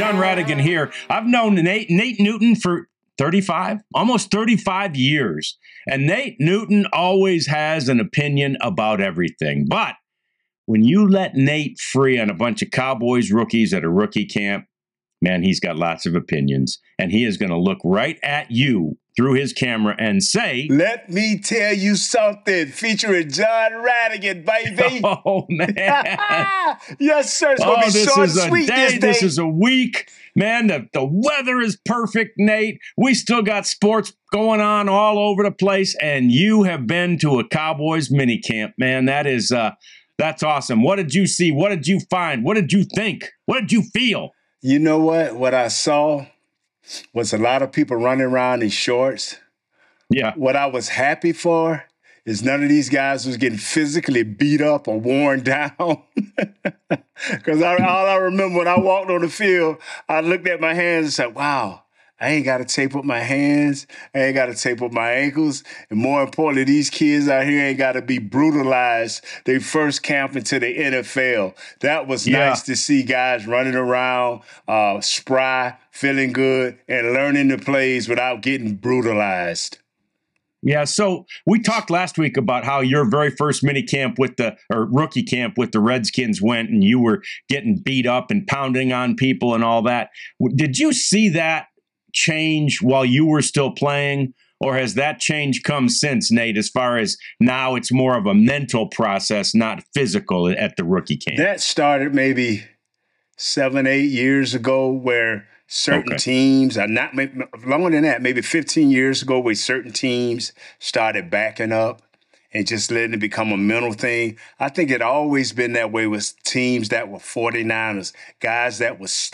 John Rhadigan here. I've known Nate Newton for 35, almost 35 years. And Nate Newton always has an opinion about everything. But when you let Nate free on a bunch of Cowboys rookies at a rookie camp, man, he's got lots of opinions. And he is going to look right at you through his camera and say, "Let me tell you something," featuring John Rhadigan, baby. Oh, man. Yes, sir. It's going to be short and sweet this day. This is a week. Man, the weather is perfect, Nate. We still got sports going on all over the place. And you have been to a Cowboys minicamp, man. That is, that's awesome. What did you see? What did you find? What did you think? What did you feel? You know what? What I saw was a lot of people running around in shorts. Yeah. What I was happy for is none of these guys was getting physically beat up or worn down. Because all I remember when I walked on the field, I looked at my hands and said, wow, I ain't got to tape up my hands. I ain't got to tape up my ankles. And more importantly, these kids out here ain't got to be brutalized their first camp into the NFL. That was nice to see guys running around, spry, feeling good, and learning the plays without getting brutalized. Yeah, so we talked last week about how your very first rookie camp with the Redskins went, and you were getting beat up and pounding on people and all that. Did you see that change while you were still playing, or has that change come since, Nate, as far as now it's more of a mental process, not physical, at the rookie camp? That started maybe 7-8 years ago where certain teams are not, longer than that, maybe 15 years ago where certain teams started backing up and just letting it become a mental thing. I think it always been that way with teams that were 49ers, guys that was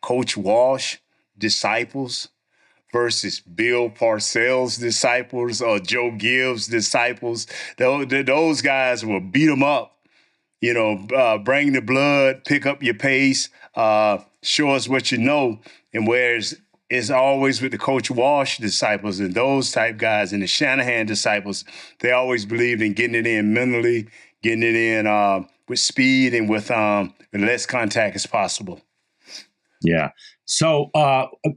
Coach Walsh disciples versus Bill Parcells' disciples or Joe Gibbs' disciples. Those guys will beat them up, you know, bring the blood, pick up your pace, show us what you know. And whereas it's always with the Coach Walsh disciples and those type guys and the Shanahan disciples, they always believed in getting it in mentally, getting it in with speed and with less contact as possible. Yeah. So,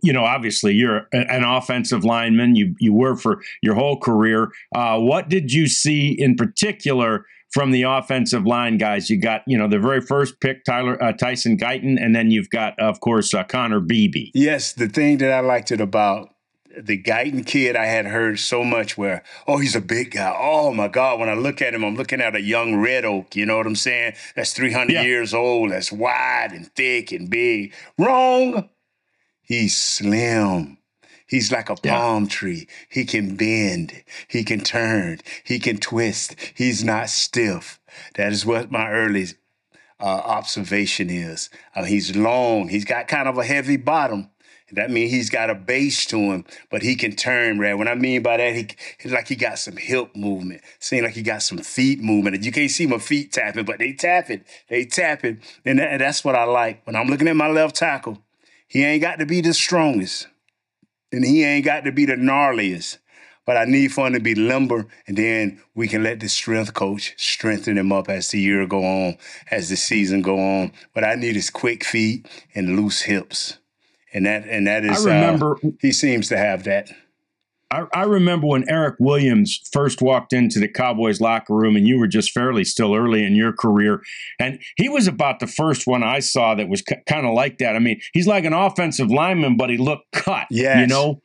you know, obviously you're an offensive lineman. You were for your whole career. What did you see in particular from the offensive line guys? You got, you know, the very first pick, Tyson Guyton, and then you've got, of course, Connor Beebe. Yes, the thing that I liked it about the Guyton kid, I had heard so much where, oh, he's a big guy. Oh, my God, when I look at him, I'm looking at a young red oak, you know what I'm saying? That's 300 years old, that's wide and thick and big. Wrong. He's slim. He's like a palm tree. He can bend. He can turn. He can twist. He's not stiff. That is what my early observation is. He's long. He's got kind of a heavy bottom. That means he's got a base to him, but he can turn, Brad. What I mean by that, he got some hip movement. Seems like he got some feet movement. And you can't see my feet tapping, but they tapping. They tapping. And that's what I like. When I'm looking at my left tackle, he ain't got to be the strongest, and he ain't got to be the gnarliest. But I need for him to be limber, and then we can let the strength coach strengthen him up as the year go on, as the season go on. But I need his quick feet and loose hips. And that is, I remember, he seems to have that. I remember when Eric Williams first walked into the Cowboys locker room, and you were just fairly still early in your career. And he was about the first one I saw that was kind of like that. I mean, he's like an offensive lineman, but he looked cut, you know?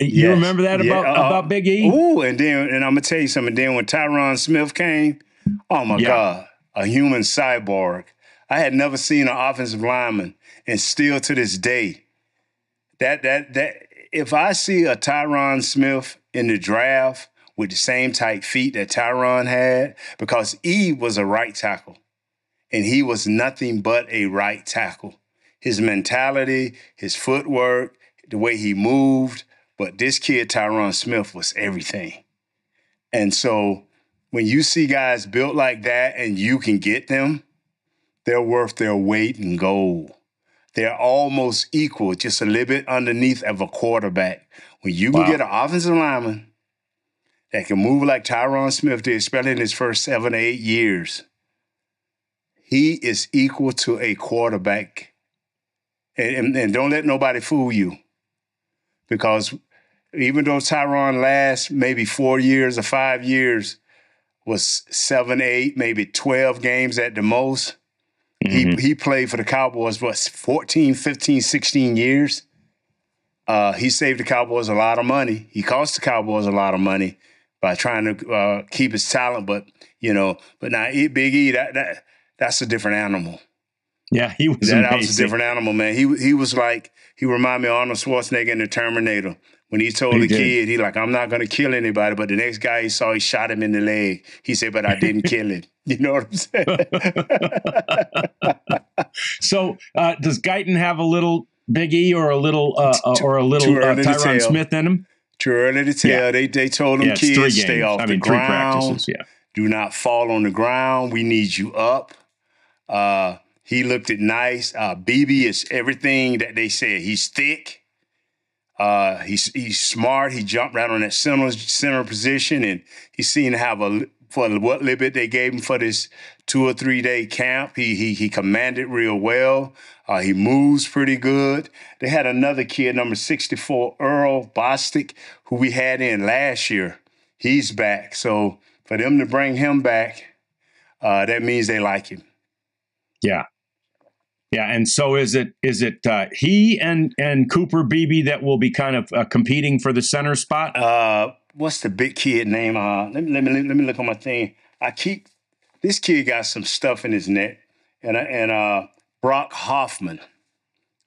You remember that about Big E? Ooh, and I'm going to tell you something. Then when Tyron Smith came, oh, my God, a human cyborg. I had never seen an offensive lineman, and still to this day, if I see a Tyron Smith in the draft with the same tight feet that Tyron had, because E was a right tackle, and he was nothing but a right tackle. His mentality, his footwork, the way he moved, but this kid, Tyron Smith, was everything. And so when you see guys built like that and you can get them, they're worth their weight in gold. They're almost equal, just a little bit underneath of a quarterback. When you can get an offensive lineman that can move like Tyron Smith did, especially in his first 7 or 8 years, he is equal to a quarterback And don't let nobody fool you, because even though Tyron last maybe 4 years or 5 years was 7, 8, maybe 12 games at the most, he played for the Cowboys, what, 14, 15, 16 years. He saved the Cowboys a lot of money. He cost the Cowboys a lot of money by trying to keep his talent. But, you know, but now Big E, that's a different animal. Yeah, he was amazing. That was a different animal, man. He was like, he reminded me of Arnold Schwarzenegger in The Terminator. When he told the kid, he like, I'm not going to kill anybody. But the next guy he saw, he shot him in the leg. He said, but I didn't kill him. You know what I'm saying? So does Guyton have a little Big E or a little Tyron Smith in him? Too early to tell. Yeah. They told him, kids, stay off the ground. Yeah. Do not fall on the ground. We need you up. He looked at nice. Beebe is everything that they said. He's thick. He's smart. He jumped right on that center position, and he seemed to have for what little bit they gave him for this 2 or 3 day camp. He commanded real well. He moves pretty good. They had another kid, number 64, Earl Bostick, who we had in last year. He's back. So for them to bring him back, that means they like him. Yeah. Yeah, and so is it he and Cooper Beebe that will be kind of competing for the center spot? What's the big kid name? Let me look on my thing. This kid got some stuff in his neck, and Brock Hoffman.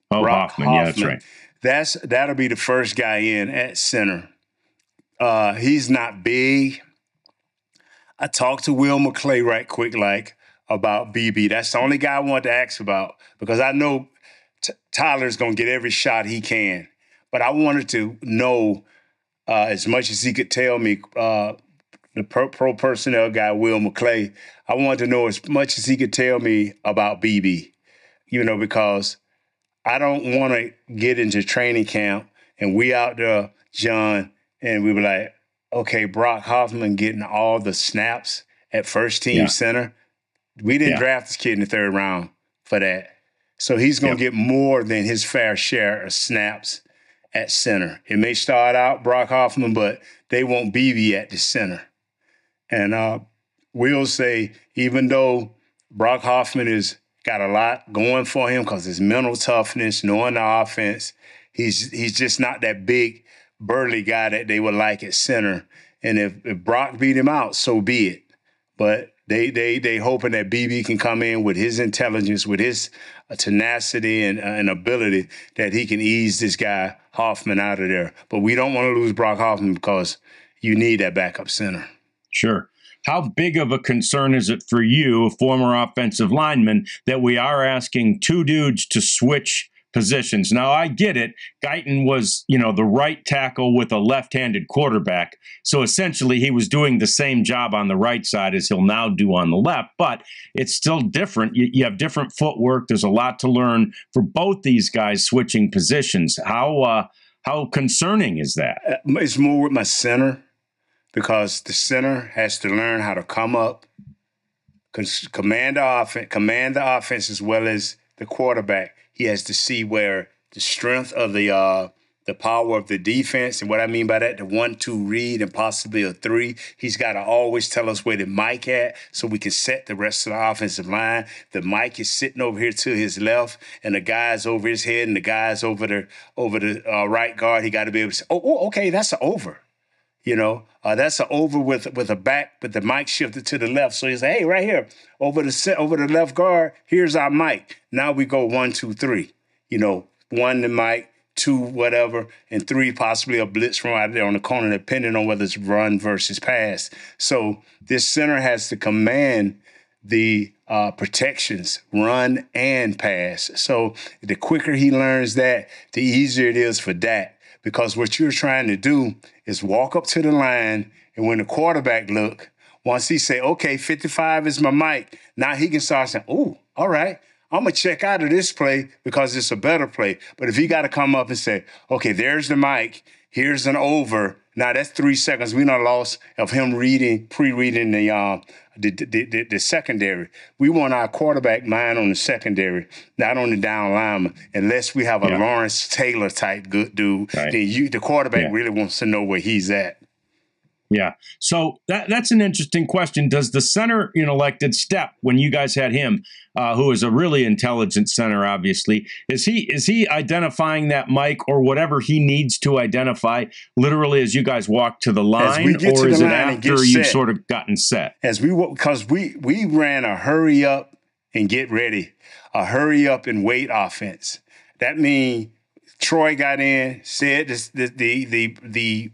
Oh, Brock Hoffman, yeah, that's right. That'll be the first guy in at center. He's not big. I talked to Will McClay right quick, like, about BB. That's the only guy I want to ask about, because I know Tyler's going to get every shot he can. But I wanted to know as much as he could tell me, the pro personnel guy, Will McClay, I wanted to know as much as he could tell me about BB, you know, because I don't want to get into training camp and we out there, John, and we were like, okay, Brock Hoffman getting all the snaps at first team center. We didn't draft this kid in the third round for that. So he's going to get more than his fair share of snaps at center. It may start out Brock Hoffman, but they want Beebe at the center. And we'll say, even though Brock Hoffman has got a lot going for him because his mental toughness, knowing the offense, he's just not that big, burly guy that they would like at center. And if Brock beat him out, so be it. But They hoping that BB can come in with his intelligence, with his tenacity and ability, that he can ease this guy Hoffman out of there. But we don't want to lose Brock Hoffman, because you need that backup center. Sure. How big of a concern is it for you, a former offensive lineman, that we are asking two dudes to switch positions? Now, I get it. Guyton was, you know, the right tackle with a left-handed quarterback. So essentially he was doing the same job on the right side as he'll now do on the left, but it's still different. You have different footwork. There's a lot to learn for both these guys switching positions. How concerning is that? It's more with my center, because the center has to learn how to come up, command the offense as well as the quarterback. He has to see where the strength of the power of the defense, and what I mean by that, the 1-2 read and possibly a 3. He's got to always tell us where the mic at, so we can set the rest of the offensive line. The mic is sitting over here to his left, and the guy's over his head, and the guy's over the right guard. He got to be able to say, oh, okay, that's an over. You know, that's an over with a back, but the mic shifted to the left. So he's like, hey, right here, over the left guard, here's our mic. Now we go 1, 2, 3. You know, 1 the mic, 2 whatever, and 3 possibly a blitz from out there on the corner, depending on whether it's run versus pass. So this center has to command the protections, run and pass. So the quicker he learns that, the easier it is for Dak. Because what you're trying to do is walk up to the line, and when the quarterback look, once he say, okay, 55 is my mic, now he can start saying, oh, all right, I'm going to check out of this play because it's a better play. But if he got to come up and say, okay, there's the mic, Here's an over. Now, that's 3 seconds. We done lost of him reading, pre-reading the secondary. We want our quarterback mind on the secondary, not on the down lineman. Unless we have a Lawrence Taylor type good dude, then the quarterback really wants to know where he's at. Yeah. So that's an interesting question. Does the center elected step when you guys had him, who is a really intelligent center, obviously, is he identifying that mic or whatever he needs to identify literally as you guys walk to the line, or is it after you've sort of gotten set? As we, because we ran a hurry up and get ready, a hurry up and wait offense. That means Troy got in, said the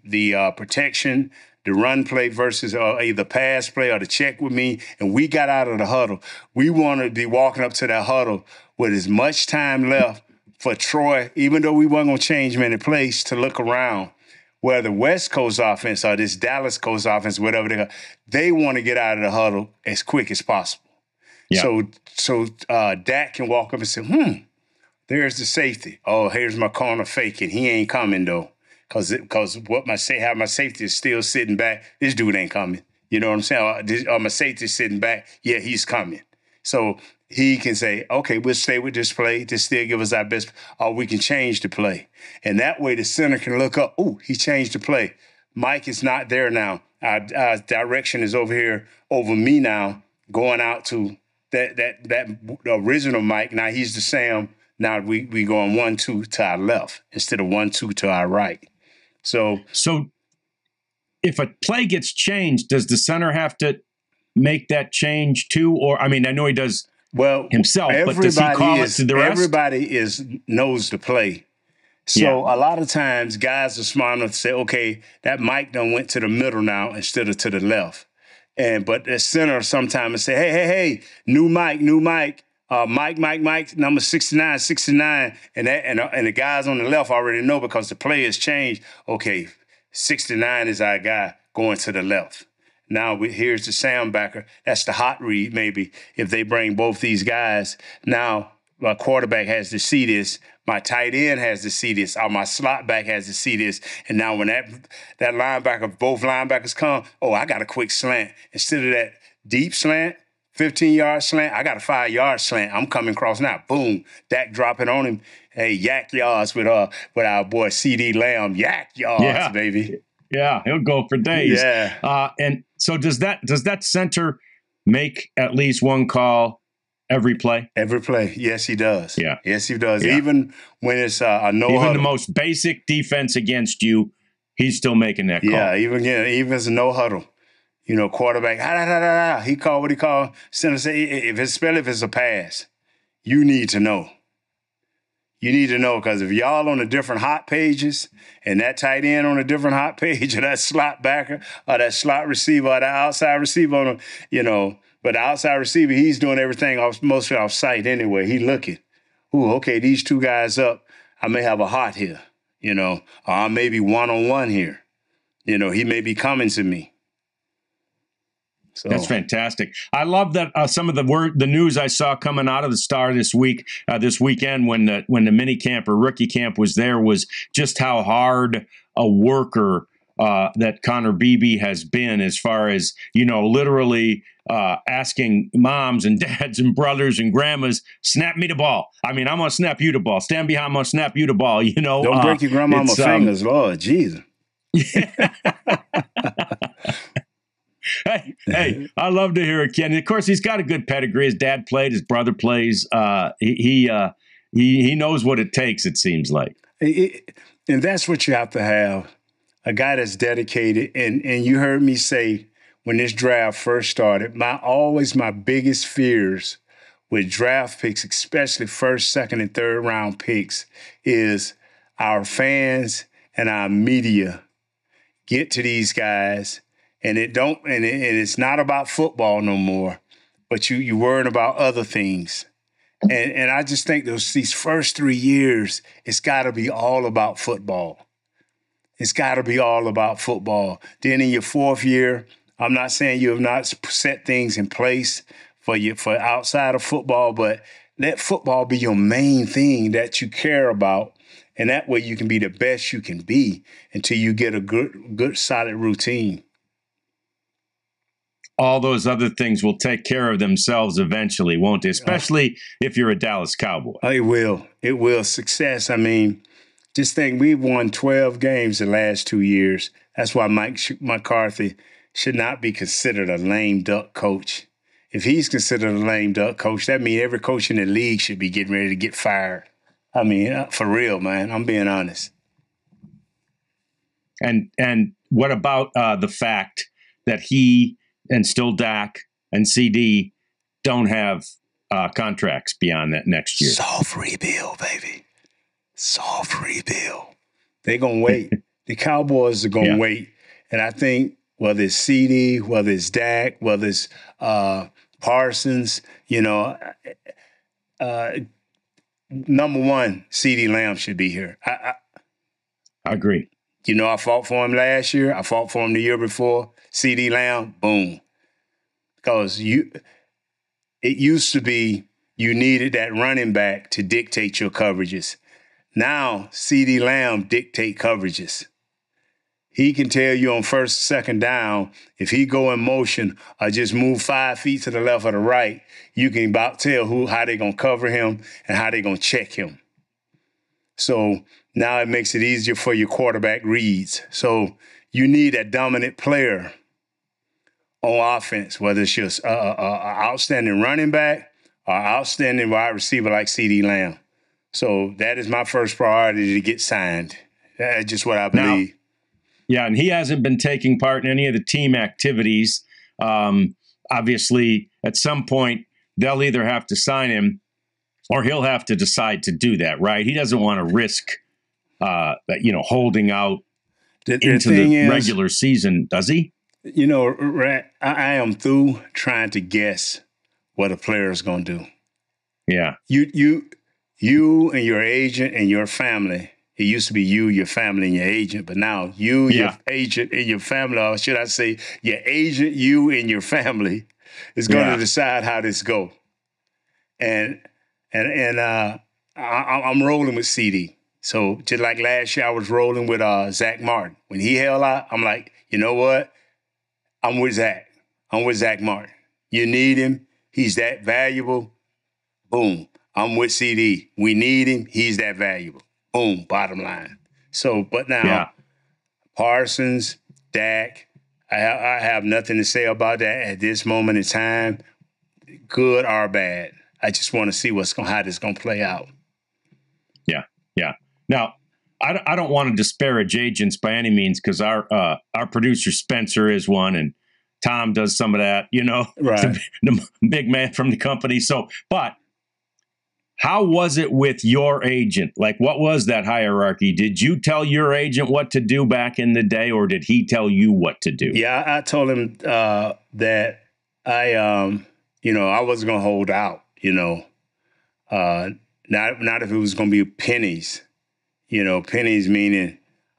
protection. The run play versus either pass play or the check with me, and we got out of the huddle. We wanted to be walking up to that huddle with as much time left for Troy, even though we weren't going to change many plays, to look around. Where the West Coast offense or this Dallas Coast offense, whatever they got, they want to get out of the huddle as quick as possible. Yeah. So Dak can walk up and say, there's the safety. Oh, here's my corner faking. He ain't coming, though. Because how my safety is still sitting back, this dude ain't coming. You know what I'm saying? My safety is sitting back, yeah, he's coming. So he can say, okay, we'll stay with this play to still give us our best, or we can change the play. And that way the center can look up, oh, he changed the play. Mike is not there now. Our direction is over here, over me now, going out to that original Mike. Now he's the Sam. Now we going 1-2 to our left instead of 1-2 to our right. So if a play gets changed, does the center have to make that change too? Or, I mean, I know he does himself, but does he call it to the rest? Everybody knows the play. So a lot of times guys are smart enough to say, okay, that Mike done went to the middle now instead of to the left. But the center sometimes say, hey, new Mike. Mike, number 69, and the guys on the left already know because the play has changed. Okay, 69 is our guy going to the left. Now here's the soundbacker. That's the hot read maybe if they bring both these guys. Now my quarterback has to see this. My tight end has to see this. Or my slot back has to see this. And now when that linebacker, both linebackers come, oh, I got a quick slant. Instead of that deep slant, 15-yard slant. I got a 5-yard slant. I'm coming across now. Boom. Dak dropping on him. Hey, yak yards with our boy CeeDee Lamb. Yak yards, baby. Yeah, he'll go for days. Yeah. And so does that center make at least one call every play? Every play. Yes, he does. Yeah. Yes, he does. Yeah. Even when it's a no. Even huddle. The most basic defense against you, he's still making that call. Yeah, even as a no huddle. You know, quarterback, he called what he called. Center say, if it's a pass, you need to know. You need to know, because if y'all on the different hot pages and that tight end on a different hot page or that slot backer or that slot receiver or that outside receiver on him, but the outside receiver, he's doing everything mostly off sight anyway. He looking. Ooh, okay, these two guys up, I may have a hot here, or I may be one-on-one here. He may be coming to me. So. That's fantastic. I love that some of the news I saw coming out of the Star this week, this weekend when the mini camp or rookie camp was there, was just how hard a worker that Connor Beebe has been, as far as literally asking moms and dads and brothers and grandmas, snap me the ball. I mean, I'm gonna snap you the ball. Stand behind, I'm gonna snap you the ball. Don't break your grandmama's fingers, Lord Jesus. Yeah. Hey, I love to hear it, Ken. And of course, he's got a good pedigree. His dad played, his brother plays. He knows what it takes, it seems like. And that's what you have to have, a guy that's dedicated. And you heard me say when this draft first started, my biggest fears with draft picks, especially first, second, and third round picks, is our fans and our media get to these guys. And it's not about football no more, but you worrying about other things. And I just think these first 3 years, it's got to be all about football. It's got to be all about football. Then in your fourth year, I'm not saying you have not set things in place for outside of football, but let football be your main thing that you care about. And that way you can be the best you can be until you get a good solid routine. All those other things will take care of themselves eventually, won't they? Especially if you're a Dallas Cowboy. Oh, it will. It will. Success. I mean, just think we've won 12 games the last 2 years. That's why Mike McCarthy should not be considered a lame duck coach. If he's considered a lame duck coach, that means every coach in the league should be getting ready to get fired. I mean, for real, man. I'm being honest. And what about the fact that he and still Dak and CD don't have contracts beyond that next year? Soft rebuild, baby. Soft rebuild. They're going to wait. The Cowboys are going to wait. And I think whether it's CD, whether it's Dak, whether it's Parsons, you know, number one, CeeDee Lamb should be here. I agree. You know, I fought for him last year. I fought for him the year before. CeeDee Lamb, boom. Because it used to be you needed that running back to dictate your coverages. Now, CeeDee Lamb dictate coverages. He can tell you on first, second down, if he go in motion or just move 5 feet to the left or the right, you can about tell how they're going to cover him and how they're going to check him. So now it makes it easier for your quarterback reads. So you need a dominant player on offense, whether it's just an outstanding running back or outstanding wide receiver like CeeDee Lamb. So that is my first priority to get signed. That's just what I believe. Now, yeah, and he hasn't been taking part in any of the team activities. Obviously, at some point, they'll either have to sign him or he'll have to decide to do that, right? He doesn't want to risk, holding out into the regular season, does he? You know, I am through trying to guess what a player is going to do. Yeah. You and your agent and your family. It used to be you, your family, and your agent, but now you, your agent, and your family, or should I say your agent, you, and your family is going to decide how this go. And I'm rolling with CD. So just like last year, I was rolling with Zach Martin. When he held out, I'm like, you know what? I'm with Zach. I'm with Zach Martin. You need him. He's that valuable. Boom. I'm with CD. We need him. He's that valuable. Boom, bottom line. So, but now, Parsons, Dak, I have nothing to say about that at this moment in time, good or bad. I just want to see how this going to play out. Yeah. Now, I don't want to disparage agents by any means because our producer Spencer is one and Tom does some of that, you know, right. The big man from the company. So, but how was it with your agent? Like, what was that hierarchy? Did you tell your agent what to do back in the day, or did he tell you what to do? Yeah, I told him that I wasn't going to hold out, not if it was going to be pennies, pennies meaning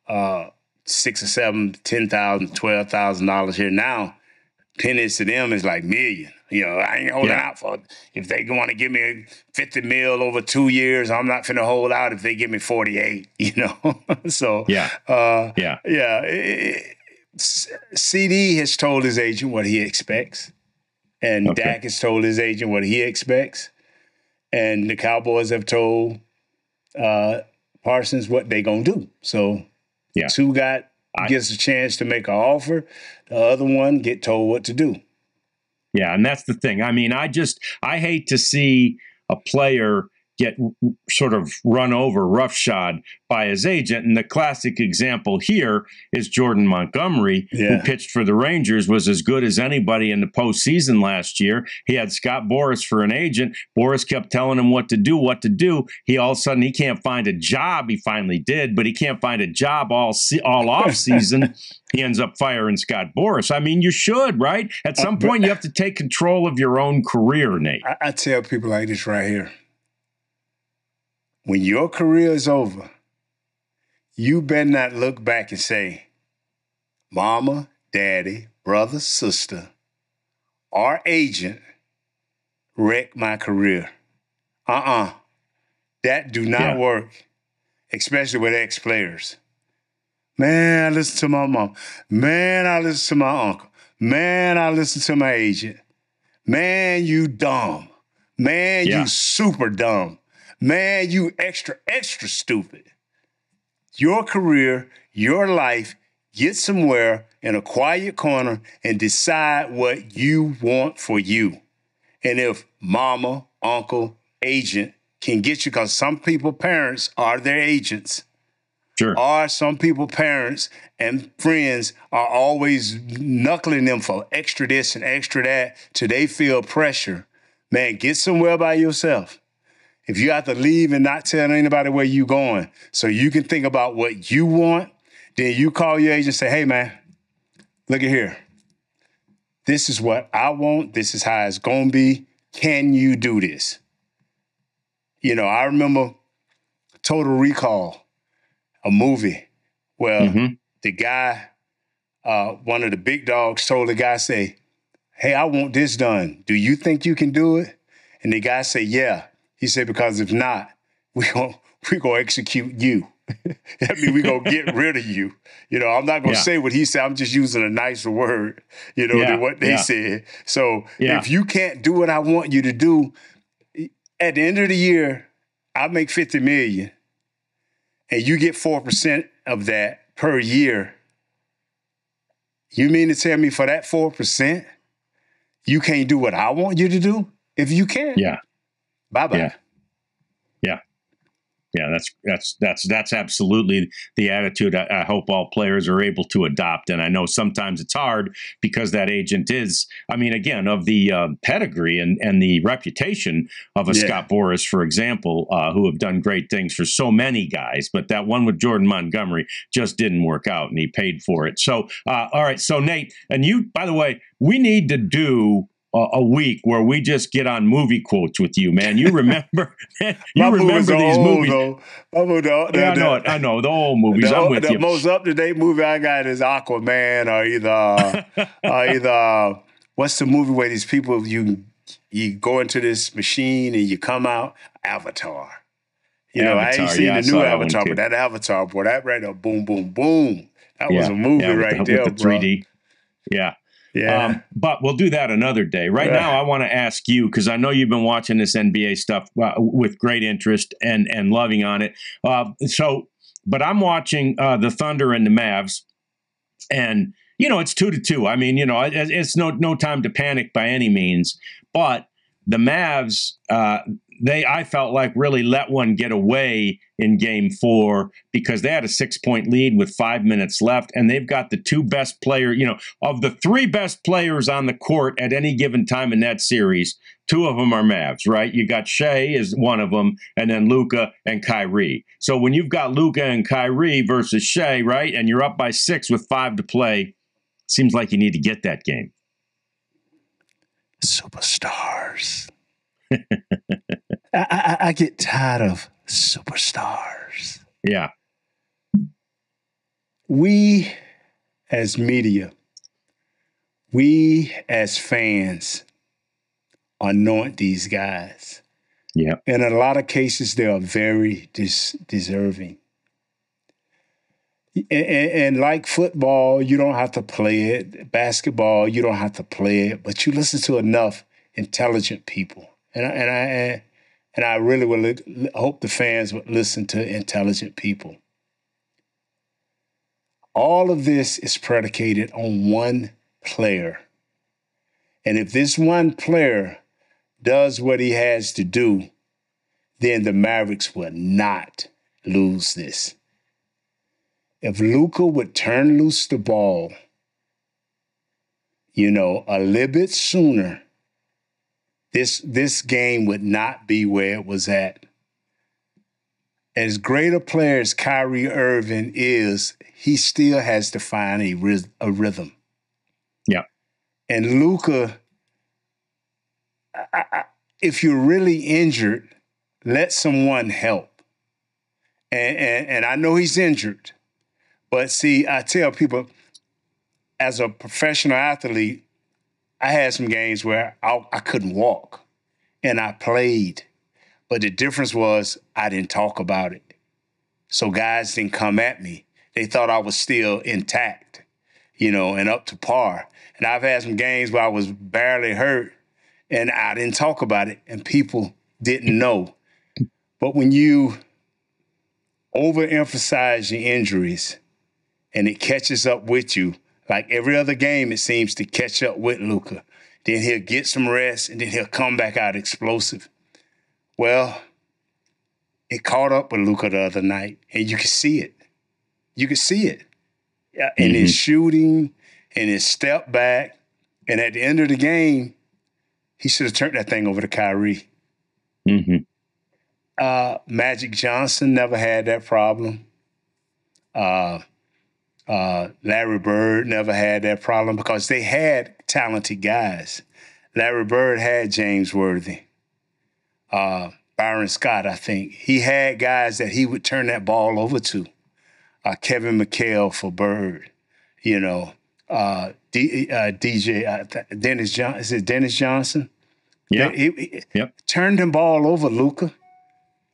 $6,000 or $7,000, $10,000, $12,000 here. Now, pennies to them is like million. I ain't holding out for it. If they want to give me 50 mil over 2 years, I'm not finna hold out if they give me 48, So, CD has told his agent what he expects, and Dak has told his agent what he expects, and the Cowboys have told Parsons what they gonna do. So, two gets a chance to make an offer, the other one get told what to do. Yeah, and that's the thing. I mean, I hate to see a player get sort of run over roughshod by his agent. And the classic example here is Jordan Montgomery, who pitched for the Rangers, was as good as anybody in the postseason last year. He had Scott Boras for an agent. Boras kept telling him what to do. He all of a sudden, he can't find a job. He finally did, but he can't find a job all off season. He ends up firing Scott Boras. I mean, you should, right? At some point, you have to take control of your own career, Nate. I tell people like this right here. When your career is over, you better not look back and say, mama, daddy, brother, sister, or agent wrecked my career. That do not work. especially with ex-players. Man, I listen to my mom. Man, I listen to my uncle. Man, I listen to my agent. Man, you dumb. Man, you super dumb. Man, you extra, extra stupid. Your career, your life, get somewhere in a quiet corner and decide what you want for you. And if mama, uncle, agent can get you, because some people, parents are their agents. Sure. Or some people, parents and friends are always knuckling them for extra this and extra that till they feel pressure. Man, get somewhere by yourself. If you have to leave and not tell anybody where you're going so you can think about what you want, then you call your agent and say, hey, man, look at here. This is what I want. This is how it's going to be. Can you do this? You know, I remember Total Recall, a movie where the guy, one of the big dogs told the guy, say, hey, I want this done. Do you think you can do it? And the guy said, yeah. He said, because if not, we're gonna execute you. I mean, we're going to get rid of you. You know, I'm not going to say what he said. I'm just using a nicer word, you know, than what they said. So if you can't do what I want you to do, at the end of the year, I make $50 million and you get 4% of that per year. You mean to tell me for that 4%, you can't do what I want you to do? If you can, bye-bye. Yeah, that's absolutely the attitude I hope all players are able to adopt. And I know sometimes it's hard because that agent is, I mean, again, of the pedigree and the reputation of a Scott Boras, for example, who have done great things for so many guys. But that one with Jordan Montgomery just didn't work out, and he paid for it. So, all right. So, Nate, and you, by the way, we need to do a week where we just get on movie quotes with you, man. You remember, man, you remember these movies. I know the old movies. I'm with you. The most up-to-date movie I got is Aquaman, or either what's the movie where these people, you go into this machine and you come out? Avatar. You know, Avatar, I ain't seen the new Avatar, but that Avatar, boy, that right there, boom, boom, boom. That was a movie right there, with the 3D. Yeah. Yeah, but we'll do that another day. Right now, I want to ask you, because I know you've been watching this NBA stuff with great interest and loving on it. But I'm watching the Thunder and the Mavs, and you know it's 2-2. I mean, you know, it's no time to panic by any means. But the Mavs, I felt like really let one get away in Game 4 because they had a 6-point lead with 5 minutes left, and they've got the two best players, you know, of the three best players on the court at any given time in that series, two of them are Mavs, right? You got Shai is one of them, and then Luka and Kyrie. So when you've got Luka and Kyrie versus Shai, right, and you're up by 6 with 5 to play, seems like you need to get that game. Superstars. I get tired of superstars. Yeah. We as media, we as fans anoint these guys. Yeah. In a lot of cases, they are very deserving. And like football, you don't have to play it. Basketball, you don't have to play it. But you listen to enough intelligent people. And I really would hope the fans would listen to intelligent people. All of this is predicated on one player. And if this one player does what he has to do, then the Mavericks will not lose this. If Luka would turn loose the ball, you know, a little bit sooner, this game would not be where it was at. As great a player as Kyrie Irving is, he still has to find a rhythm. Yeah. And Luka, if you're really injured, let someone help. And I know he's injured. But see, I tell people, as a professional athlete, I had some games where I couldn't walk, and I played. But the difference was I didn't talk about it. so guys didn't come at me. They thought I was still intact, you know, and up to par. And I've had some games where I was barely hurt and I didn't talk about it and people didn't know. But when you overemphasize your injuries and it catches up with you, like every other game, it seems to catch up with Luka. Then he'll get some rest and then he'll come back out explosive. Well, it caught up with Luka the other night and you could see it. You could see it in his shooting and his step back. And at the end of the game, he should have turned that thing over to Kyrie. Magic Johnson never had that problem. Larry Bird never had that problem because they had talented guys. Larry Bird had James Worthy. Byron Scott, I think. He had guys that he would turn that ball over to. Kevin McHale for Bird, you know. Dennis Johnson. Is it Dennis Johnson? Yeah. Yep. Turned the ball over, Luka.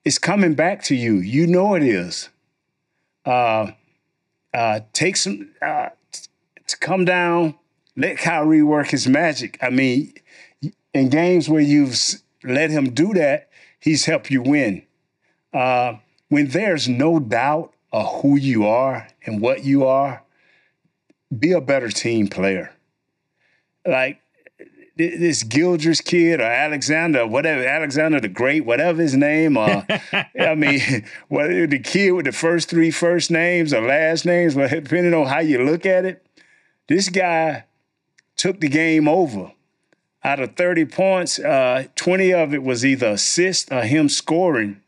It's coming back to you. You know it is. Take some to come down. Let Kyrie work his magic. I mean, in games where you've let him do that, he's helped you win. When there's no doubt of who you are and what you are, be a better team player. Like this Gilgeous kid or Alexander, whatever, Alexander the Great, whatever his name, I mean, whether the kid with the first three first names or last names, well, depending on how you look at it, this guy took the game over. Out of 30 points, 20 of it was either assist or him scoring.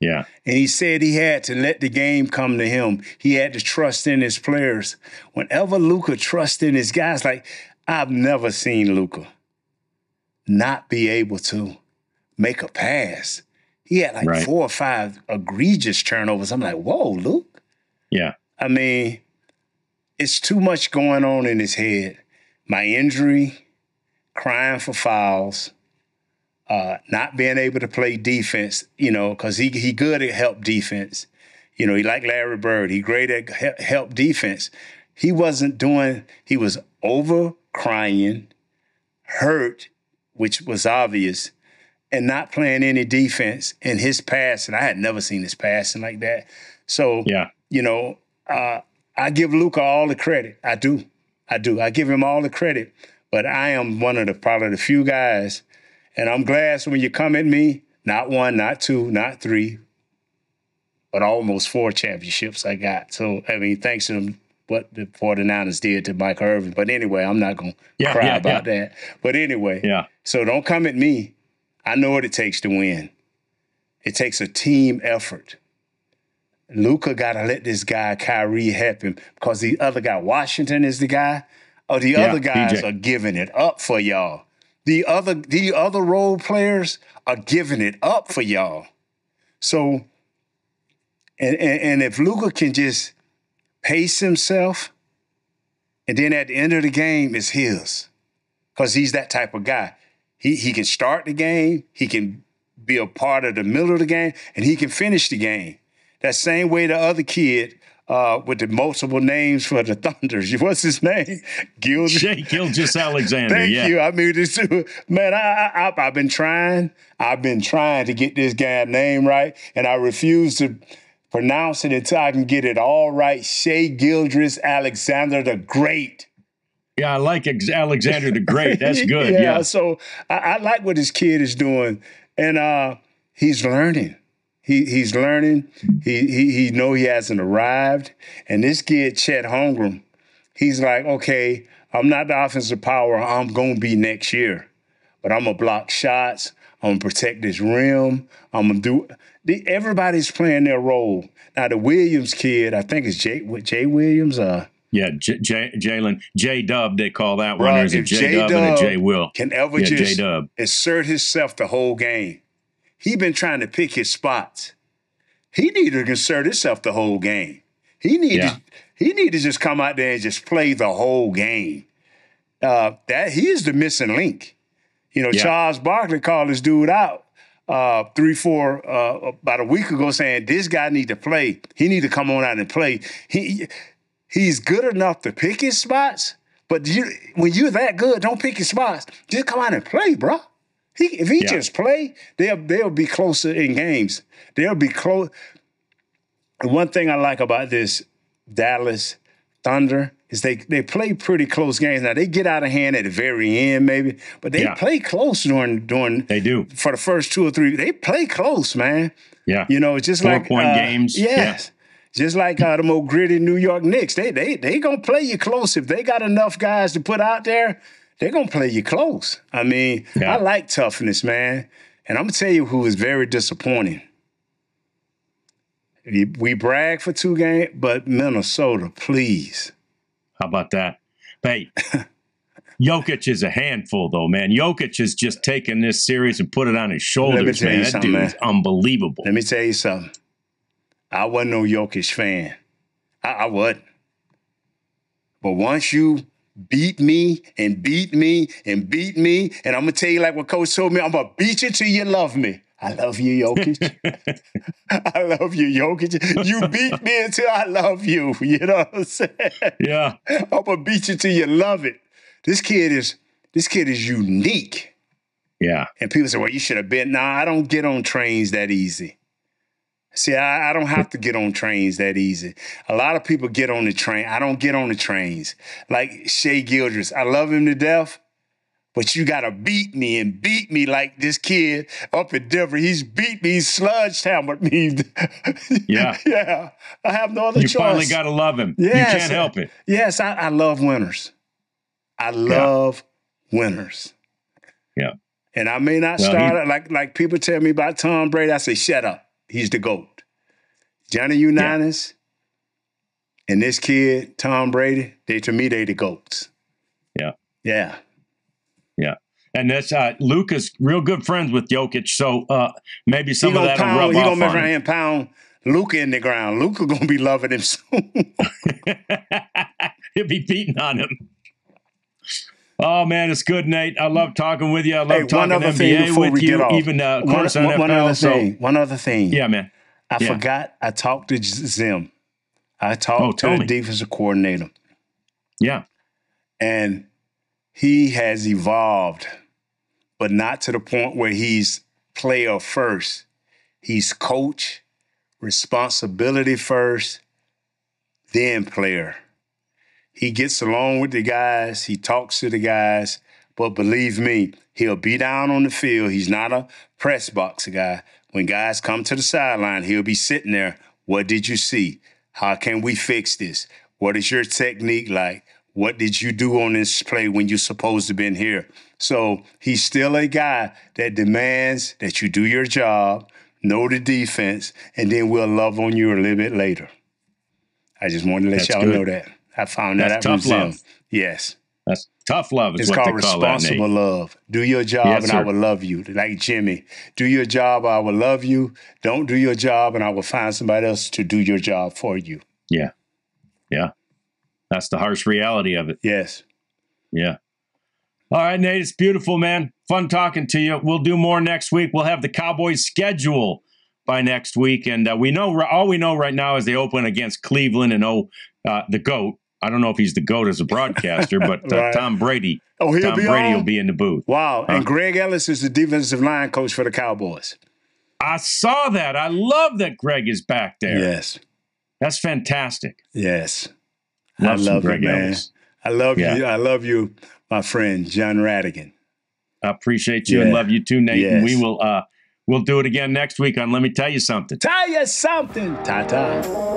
Yeah. And he said he had to let the game come to him. He had to trust in his players. Whenever Luka trusts in his guys, like I've never seen Luka not be able to make a pass. He had like four or five egregious turnovers. I'm like, whoa, Luke. Yeah. I mean, it's too much going on in his head. My injury, crying for fouls. Not being able to play defense, you know, because he good at help defense. You know, he like Larry Bird. He great at help defense. He wasn't doing, he was over crying, hurt, which was obvious, and not playing any defense in his passing. I had never seen his passing like that. So, you know, I give Luka all the credit. I do. I do. I give him all the credit. But I am one of the probably the few guys. And I'm glad so when you come at me, not one, not two, not three, but almost four championships I got. So, I mean, thanks to what the 49ers did to Mike Irvin. But anyway, I'm not going to cry about that. But anyway, so don't come at me. I know what it takes to win. It takes a team effort. Luka got to let this guy, Kyrie, help him because the other guy, Washington is the guy, or the other guys are giving it up for y'all. The other role players are giving it up for y'all. So, and if Luka can just pace himself, and then at the end of the game, it's his. Because he's that type of guy. He can start the game, he can be a part of the middle of the game, and he can finish the game. That same way the other kid with the multiple names for the Thunders. What's his name? Shai Gilgeous-Alexander. Thank you. I mean, this, man, I've been trying. I've been trying to get this guy's name right, and I refuse to pronounce it until I can get it all right. Shai Gilgeous-Alexander the Great. Yeah, I like Alexander the Great. That's good. So I like what this kid is doing, and he's learning. He's learning. He know he hasn't arrived. And this kid, Chet Holmgren, he's like, okay, I'm not the offensive power I'm going to be next year, but I'm going to block shots. I'm going to protect this rim. I'm going to do – everybody's playing their role. Now, the Williams kid, I think it's Jay Williams. Jalen. J-Dub, they call that one. There's a J-Dub and a J-Will. Can ever just assert himself the whole game. He been trying to pick his spots. He needed to concern himself the whole game. He needed to just come out there and just play the whole game. That he is the missing link. You know, Charles Barkley called this dude out 3-4 about a week ago saying this guy need to play. He need to come on out and play. He's good enough to pick his spots, but when you're that good, don't pick your spots. Just come out and play, bro. If he just play, they'll be closer in games. They'll be close. One thing I like about this Dallas Thunder is they play pretty close games. Now, they get out of hand at the very end maybe, but they play close during. They do. For the first two or three, they play close, man. Yeah. You know, just like 4-point games. Yes. Yeah. Just like the more gritty New York Knicks. They going to play you close. If they got enough guys to put out there, they're going to play you close. I mean, I like toughness, man. And I'm going to tell you who is very disappointing. We brag for two games, but Minnesota, please. How about that? Hey, Jokic is a handful, though, man. Jokic has just taken this series and put it on his shoulders, man. That dude is unbelievable. Let me tell you something. I wasn't no Jokic fan. I wasn't. But once you beat me, and I'm going to tell you like what Coach told me, I'm going to beat you till you love me. I love you, Jokic. I love you, Jokic. You beat me until I love you. You know what I'm saying? Yeah. I'm going to beat you till you love it. This kid is unique. Yeah. And people say, well, you should have been. Nah, I don't get on trains that easy. See, I don't have to get on trains that easy. A lot of people get on the train. I don't get on the trains. Like Shai Gilgeous, I love him to death. But you got to beat me like this kid up in Denver. He's beat me. He's sludge-hammered me. Yeah. Yeah. I have no other choice. You finally got to love him. Yes. You can't help it. Yes, I love winners. I love winners. Yeah. And I may not start like people tell me about Tom Brady. I say, shut up. He's the GOAT. Johnny Unitas and this kid, Tom Brady, to me, they the GOATs. Yeah. Yeah. Yeah. And that's Luka's real good friends with Jokic, so maybe some of that'll rub off. He's going to measure and pound Luka in the ground. Luka going to be loving him soon. He'll be beating on him. Oh, man, it's good, Nate. I love talking with you. I love talking NBA with you. Even, of course, on NFL. One other thing. Yeah, man. I forgot. I talked to Zim. I talked to the defensive coordinator. Yeah. And he has evolved, but not to the point where he's player first. He's coach, responsibility first, then player. He gets along with the guys. He talks to the guys. But believe me, he'll be down on the field. He's not a press box guy. When guys come to the sideline, he'll be sitting there. What did you see? How can we fix this? What is your technique like? What did you do on this play when you're supposed to have been here? So he's still a guy that demands that you do your job, know the defense, and then we'll love on you a little bit later. I just wanted to let y'all know that. I found that out from Zim. Yes. That's tough love. It's called responsible love. Do your job and I will love you. Like Jimmy, do your job, I will love you. Don't do your job and I will find somebody else to do your job for you. Yeah. Yeah. That's the harsh reality of it. Yes. Yeah. All right, Nate, it's beautiful, man. Fun talking to you. We'll do more next week. We'll have the Cowboys schedule by next week. And we know right now is they open against Cleveland and the GOAT. I don't know if he's the GOAT as a broadcaster, but right. Tom Brady. Oh, Tom Brady will be in the booth. Wow. Huh? And Greg Ellis is the defensive line coach for the Cowboys. I saw that. I love that Greg is back there. Yes. That's fantastic. Yes. I love Greg Ellis. I love you. I love you, my friend, John Rhadigan. I appreciate you and love you too, Nate. Yes. We will we'll do it again next week on Let Me Tell You Something. Tell you something. Ta-ta.